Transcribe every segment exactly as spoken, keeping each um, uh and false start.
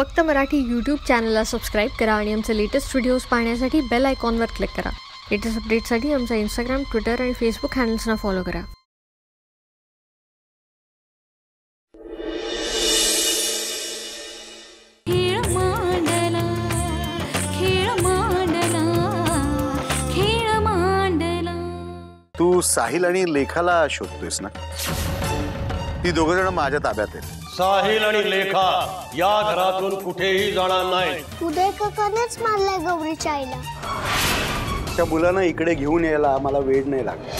फक्त मराठी यूट्यूब चॅनलला सबस्क्राइब करा आणि आमचे लेटेस्ट व्हिडिओज पाहण्यासाठी बेल आयकॉनवर क्लिक करा। लेटेस्ट अपडेट्ससाठी आमचा इंस्टाग्राम, ट्विटर आणि फेसबुक हँडल्सना फॉलो करा। तू साहिल आणि लेखाला शोधतोयस ना? ती दोघ जण माझ्या ताब्यात आहेत। साहिल आणि लेखा या घरातून कुठेही जाणार नाही। उदय काकानेच मारलाय गौरीच्या आईला। त्या मुलांना इकडे घेऊन यायला मला वेळ नाही लागला।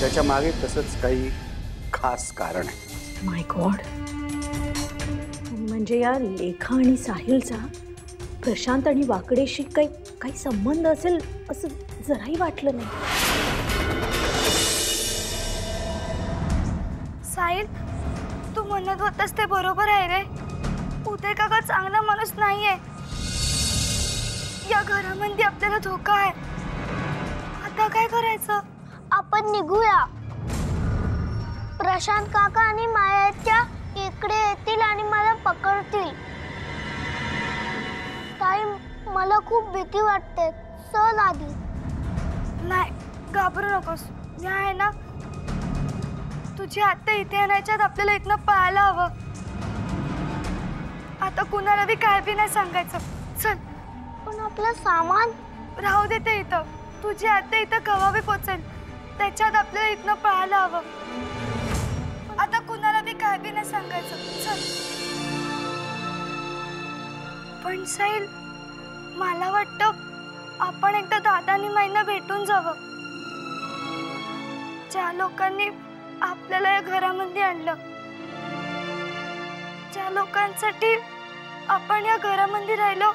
त्याच्या मागे तसंच काही खास कारण आहे। माय गॉड, म्हणजे या लेखा आणि साहिलचा प्रशांत आणि वाकडेशी काही काही संबंध असेल असं जराही वाटलं नाही। साहिल, तू म्हणत होतास ते बरोबर आहे रे। उदय काका चांगला माणूस नाहीये। या घरामध्ये आपल्याला धोका आहे। आता काय करायचं? आपण निघूया। प्रशांत काका आणि मायाच्या इकडे येतील आणि मला पकडतील। ताई, मला खूप भीती वाटते। चल आधी। नाही, घाबरू नकोस। मी आहे ना। तुझे आता इथे येण्याच्यात आपल्याला इतना पाहायला हवं। आता कुणाला भी काय भी नाही सांगायचं। चल। पण आपलं सामान राहू दे ते इथं। तुझे आता इथं कवा भी पोहोचेल त्याच्यात आपल्याला इतना पाहायला हवं। आता कुणाला भी काय भी नाही सांगायचं। चल। पण साहिल, मला वाटतं आपण एकदा दादांनी महिना भेटून जावं। ज्या लोकांनी आपल्याला या घरामध्ये आणलं, ज्या लोकांसाठी आपण या घरामध्ये राहिलो,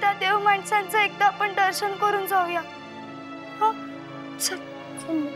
त्या देव माणसांचं एकदा आपण दर्शन करून जाऊया। हां, चल चल।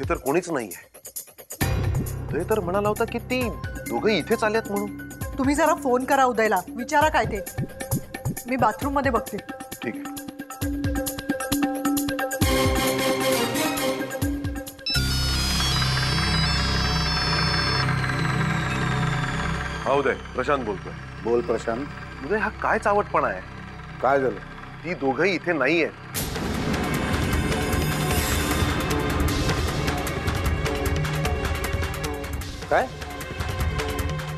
इथे तर कोणीच नाहीये. उदय तर म्हणाला होता की ती दोघे इथेच आल्यात म्हणून. तुम्ही जरा फोन करा उदयला, विचारा काय ते. मी बाथरूम मध्ये बघते. ठीक आहे. हा उदय, प्रशांत बोलतोय. बोल प्रशांत. उदय, हा काय चावटपणा आहे? काय झालं? ती दोघेही इथे नाहीये. काय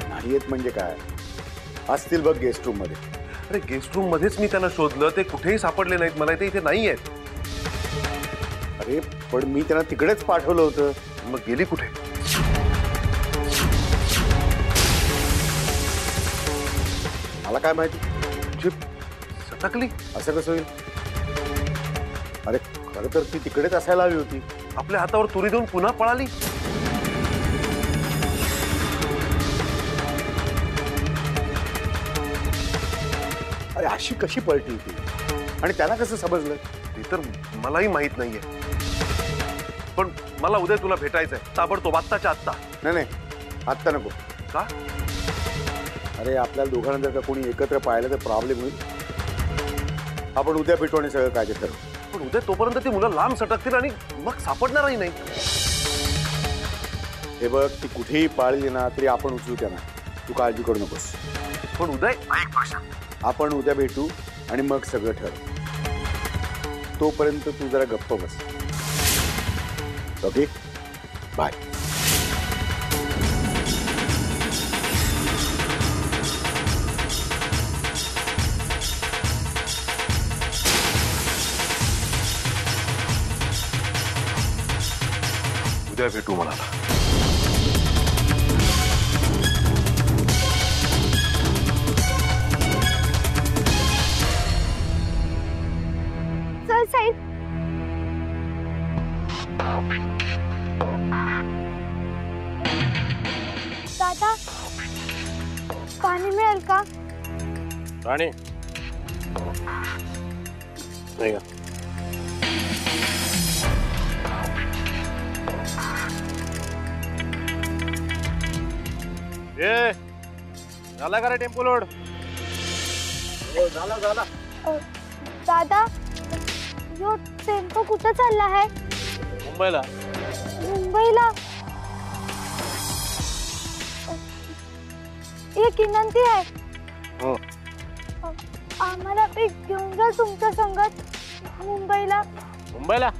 नाहीयेत म्हणजे काय? असतील बघ गेस्ट रूम मध्ये. अरे गेस्ट रूम मध्येच मी त्यांना शोधलं, ते कुठेही सापडले नाहीत. मला ते इथे नाहीयेत. अरे पण मी त्यांना तिकडेच पाठवलं होतं. मग गेली कुठे? मला काय माहिती. जीप सटकली असं कसं होईल? अरे खरं तर ती तिकडेच असायला हवी होती. आपल्या हातावर तुरी देऊन पुन्हा पळाली. अरे अशी कशी पळती होती आणि त्यांना कसं समजलं? ते तर मलाही माहित नाहीये, पण मला उद्या तुला भेटायचंय ताबडतोब, आत्ताच्या आत्ता. नाही नाही, आत्ता नको. का? अरे आपल्याला दोघांना जर का कोणी एकत्र पाहिलं तर प्रॉब्लेम होईल. आपण उद्या भेटू आणि सगळं काय करू. पण उद्या तोपर्यंत ती मुलं लांब सटकतील आणि मग सापडणारही नाही. हे बघ, ती कुठेही पाळली ना तरी आपण उचलू त्यांना. तू काळजी करू नकोस. पण उदय, आपण उद्या भेटू आणि मग सगळं ठरवू. तोपर्यंत तू जरा गप्प बस. Okay, bye. उद्या भेटू म्हणाला. पाणी मिळेल का? पाणी नाही का? ए, झाला का रे टेम्पो लोड? झाला झाला. दादा, यो टेम्पो कुठं चालला आहे? मुंबईला. मुंबईला? एक विनंती आहे, आम्हाला घेऊन जा तुमच्या संगत मुंबईला. मुंबईला?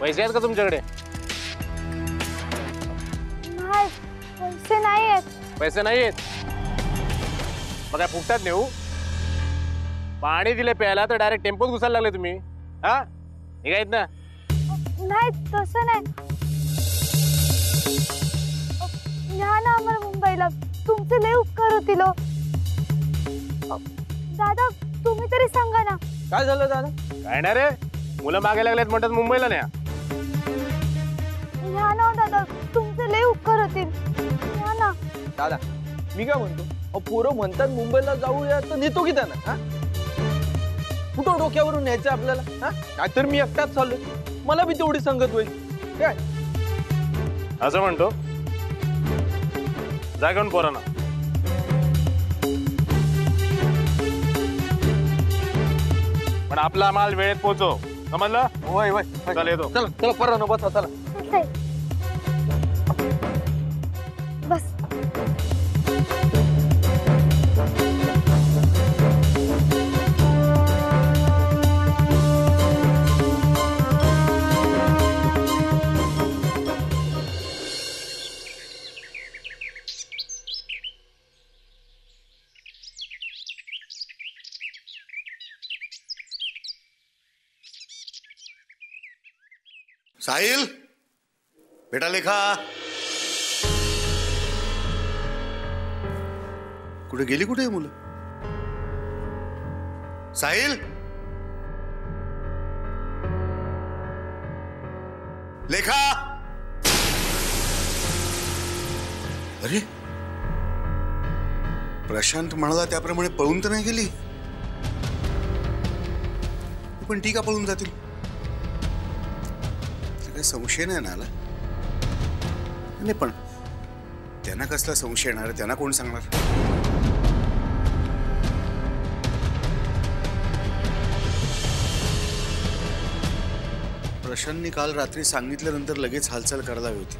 पैसे आहेत का तुमच्याकडे? नाही, पैसे नाही आहेत. पैसे नाही आहेत? मग काय फुकटात नेऊ? पाणी दिले प्यायला तर डायरेक्ट टेम्पोत घुसायला लागले तुम्ही. हा, निघायत ना? नाही, तसं नाही. न्या ना आम्हाला मुंबईला. तुमचे लय उपकार होतील. दादा, तुम्ही तरी सांगा ना. काय झालं दादा? काय नाही रे, मुलं मागे लागलेत म्हणतात मुंबईला न्या. न्या ना दादा, तुमचे लय उपकार होतील. न्या ना. दादा, मी काय म्हणतो, पोरं म्हणतात मुंबईला जाऊया तर नेतो की त्यांना? हा, कुठं डोक्यावरून न्यायचं आपल्याला? हा, काय तर मी एकटाच चाललोय, मला बी तेवढी संगत होईल काय असं म्हणतो. जागेऊन पोरा ना. पण आपला माल वेळेत पोहोचव, समजलं? होय होय. चल येतो. चल चल पोरा ना, बसा. चला बस. साहिल, बेटा लेखा, कुठे गेली? कुठे मुलं? साहिल लेखा. अरे प्रशांत म्हणाला त्याप्रमाणे पळून तर नाही गेली? पण ठीक आहे, पळून जातील. काय संशय नाही ना आला? नाही पण त्यांना कसला संशय येणार, त्यांना कोण सांगणार? प्रशांतने काल रात्री सांगितल्यानंतर लगेच हालचाल करायला हवी होती,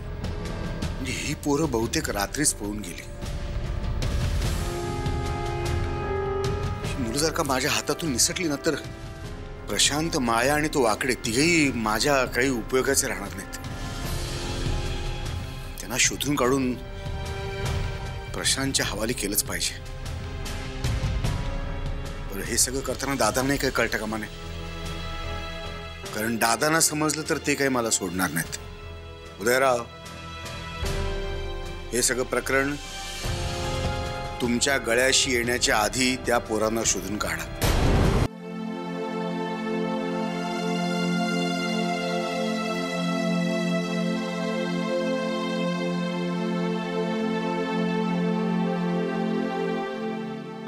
म्हणजे ही पोरं बहुतेक रात्रीच पळून गेली। मुलं जर का माझ्या हातातून निसटली ना तर प्रशांत, माया आणि तो वाकडे तिघेही माझ्या काही उपयोगाचे राहणार नाहीत। त्यांना शोधून काढून प्रशांतच्या हवाली केलंच पाहिजे। पण हे सगळं करताना दादा नाही काही कळतं कामा नये, कारण दादांना समजलं तर ते काही मला सोडणार नाहीत। उदयराव, हे सगळं प्रकरण तुमच्या गळ्याशी येण्याच्या आधी त्या पोरांना शोधून काढा।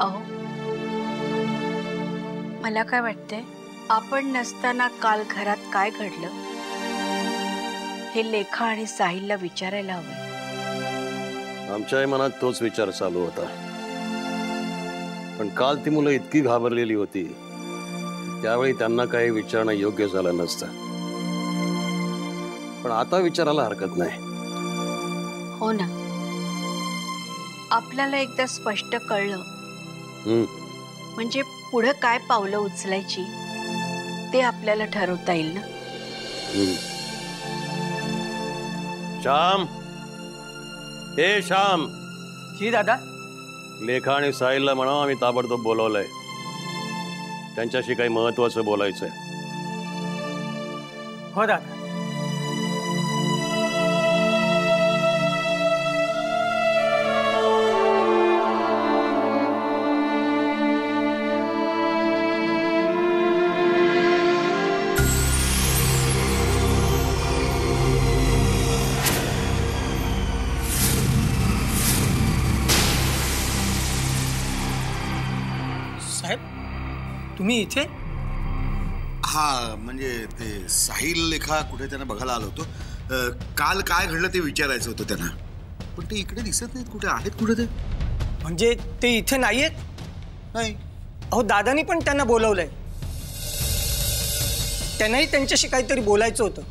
अहो, मला काय वाटतंय, आपण नसताना काल घरात काय घडलं हे लेखा आणि साहिलला विचारायला हवं। आमच्याही मनात तोच विचार चालू होता, पण काल ती मुलं इतकी घाबरलेली होती, त्यावेळी त्यांना काही विचारणं योग्य झालं नसतं, पण आता विचारायला हरकत नाही। हो ना, आपल्याला एकदा स्पष्ट कळलं म्हणजे पुढे काय पावलं उचलायची ते आपल्याला ठरवता येईल ना। श्याम, हे श्याम। जी दादा। लेखा आणि साहिलला म्हणा आम्ही ताबडतोब बोलवलंय, त्यांच्याशी काही महत्त्वाचं बोलायचंय। हो दादा। तुम्ही इथे? हाँ, म्हणजे ते साहिल लेखा कुठे त्यांना बघायला आलो होतो, काल काय घडलं ते विचारायचं होतं त्यांना, पण ते इकडे दिसत नाहीत। कुठे आहेत? कुठे ते? म्हणजे ते इथे नाही आहेत? नाही। अहो, दादांनी पण त्यांना बोलवलंय, त्यांनाही त्यांच्याशी काहीतरी बोलायचं होतं।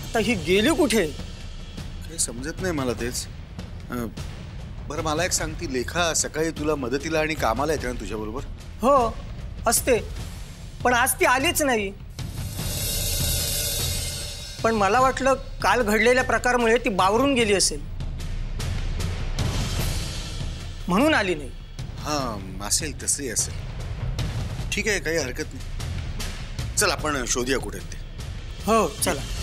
आता ही गेली कुठे काही समजत नाही मला तेच। बरं, मला एक सांगती, लेखा सकाळी तुला मदतीला आणि कामाला येते ना तुझ्याबरोबर? हो असते, पण आज ती आलीच नाही। पण मला वाटलं काल घडलेल्या प्रकारामुळे ती बावरून गेली असेल म्हणून आली नाही। हां, असेल तसंही असेल। ठीक आहे, काही हरकत नाही। चल आपण शोधूया कुठे ते। हो चला।